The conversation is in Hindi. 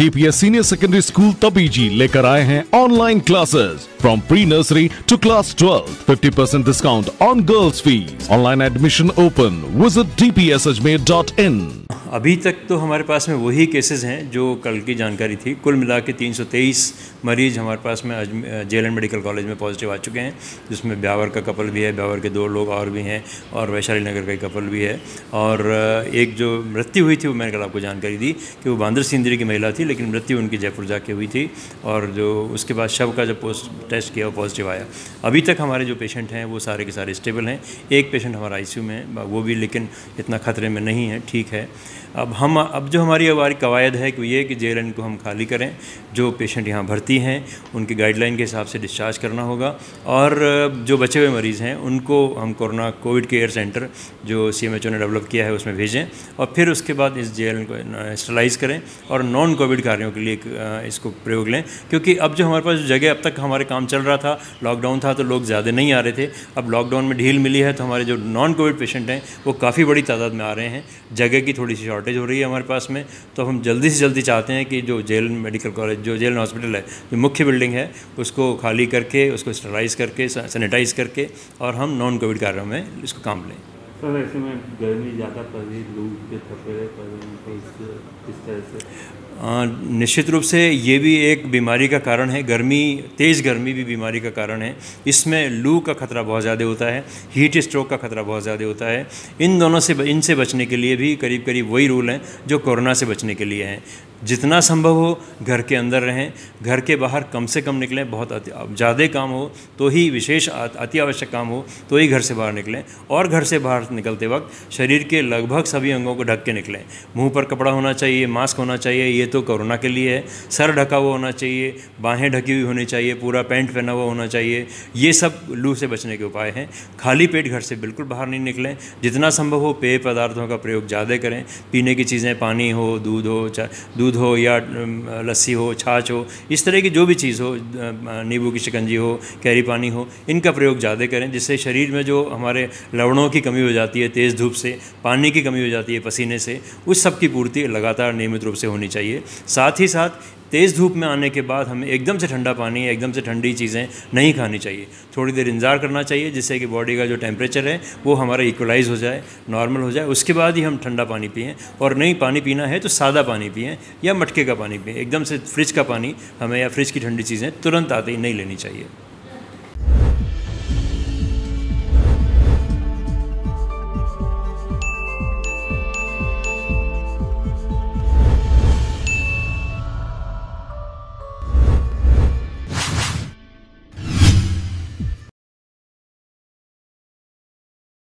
DPS senior secondary school Tabiji लेकर आए हैं online classes from pre nursery to class 12, 50% discount on girls fees, online admission open, visit dpsajmer.in। अभी तक तो हमारे पास में वही केसेस हैं जो कल की जानकारी थी। कुल मिला के 323 मरीज हमारे पास में J L N medical college में पॉजिटिव आ चुके हैं, जिसमें ब्यावर का कपल भी है, ब्यावर के 2 लोग और भी हैं और वैशाली नगर का एक कपल भी है। और एक जो मृत्यु हुई थी वो मैंने कल आपको जानकारी दी कि वो बांदर सिंदरी की महिला थी, लेकिन मृत्यु उनकी जयपुर जाके हुई थी। और जो उसके बाद शव का जब पोस्ट टेस्ट किया वो पॉजिटिव आया। अभी तक हमारे जो पेशेंट हैं वो सारे के सारे स्टेबल हैं। एक पेशेंट हमारा ICU में है, वो भी लेकिन इतना खतरे में नहीं है, ठीक है। अब जो हमारी कवायद है कि ये कि JLN को हम खाली करें, जो पेशेंट यहाँ भर्ती हैं उनके गाइडलाइन के हिसाब से डिस्चार्ज करना होगा, और जो बचे हुए मरीज़ हैं उनको हम कोविड केयर सेंटर जो CMHO ने डेवलप किया है उसमें भेजें, और फिर उसके बाद इस JLN को स्टरलाइज करें और नॉन कोविड कार्यों के लिए इसको प्रयोग लें। क्योंकि अब जो हमारे पास जगह, अब तक हमारे काम चल रहा था, लॉकडाउन था तो लोग ज़्यादा नहीं आ रहे थे, अब लॉकडाउन में ढील मिली है तो हमारे जो नॉन कोविड पेशेंट हैं वो काफ़ी बड़ी तादाद में आ रहे हैं। जगह की थोड़ी सी शॉर्टेज हो रही है हमारे पास में, तो हम जल्दी से जल्दी चाहते हैं कि जो J L N medical college, जो जे एल एन हॉस्पिटल है, जो मुख्य बिल्डिंग है, उसको खाली करके, उसको स्टरलाइज करके, सैनिटाइज करके और हम नॉन कोविड कार्यों में इसको काम लें। सर ऐसे में गर्मी ज़्यादा पड़ रही, लू के खतरे पड़ रहे हैं, किस तरह से? निश्चित रूप से ये भी एक बीमारी का कारण है। गर्मी, तेज़ गर्मी भी बीमारी का कारण है। इसमें लू का खतरा बहुत ज़्यादा होता है, हीट स्ट्रोक का खतरा बहुत ज़्यादा होता है। इन दोनों से, इनसे बचने के लिए भी करीब करीब वही रूल हैं जो कोरोना से बचने के लिए हैं। जितना संभव हो घर के अंदर रहें, घर के बाहर कम से कम निकलें। बहुत ज़्यादा काम हो तो ही, विशेष अति आवश्यक काम हो तो ही घर से बाहर निकलें, और घर से बाहर निकलते वक्त शरीर के लगभग सभी अंगों को ढक के निकलें। मुंह पर कपड़ा होना चाहिए, मास्क होना चाहिए, ये तो कोरोना के लिए है। सर ढका हुआ होना चाहिए, बाहें ढकी हुई होनी चाहिए, पूरा पैंट पहना हुआ होना चाहिए। ये सब लू से बचने के उपाय हैं। खाली पेट घर से बिल्कुल बाहर नहीं निकलें। जितना संभव हो पेय पदार्थों का प्रयोग ज़्यादा करें। पीने की चीज़ें, पानी हो, दूध हो या लस्सी हो, छाछ हो, इस तरह की जो भी चीज़ हो, नींबू की शिकंजी हो, कैरी पानी हो, इनका प्रयोग ज़्यादा करें, जिससे शरीर में जो हमारे लवणों की कमी हो जाती है तेज़ धूप से, पानी की कमी हो जाती है पसीने से, उस सब की पूर्ति लगातार नियमित रूप से होनी चाहिए। साथ ही साथ तेज़ धूप में आने के बाद हमें एकदम से ठंडा पानी, एकदम से ठंडी चीज़ें नहीं खानी चाहिए। थोड़ी देर इंतजार करना चाहिए जिससे कि बॉडी का जो टेम्परेचर है वो हमारा इक्वलाइज हो जाए, नॉर्मल हो जाए, उसके बाद ही हम ठंडा पानी पिएं। और नहीं पानी पीना है तो सादा पानी पिएं या मटके का पानी पिएं। एकदम से फ्रिज का पानी हमें या फ्रिज की ठंडी चीज़ें तुरंत आते ही नहीं लेनी चाहिए।